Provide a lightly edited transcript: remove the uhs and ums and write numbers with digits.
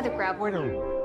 another grab.